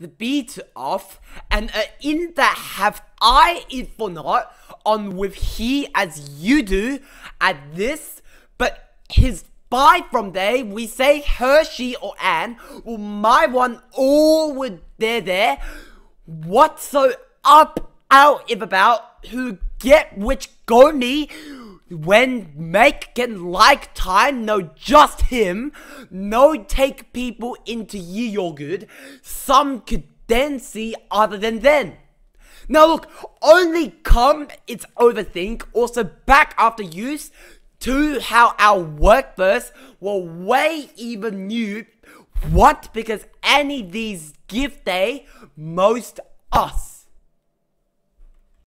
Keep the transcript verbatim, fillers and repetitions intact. the beat off, and uh, in that have I, if or not, on with he as you do at this, but his by from there, we say her, she, or an, or my one, all with there, there, what so up, out, if about, who get which go me, when make can like time, no just him, no take people into ye your good, some could then see other than then. Now look, only come, it's overthink, also back after use, to how our work verse were way even new, what because any these give they most us.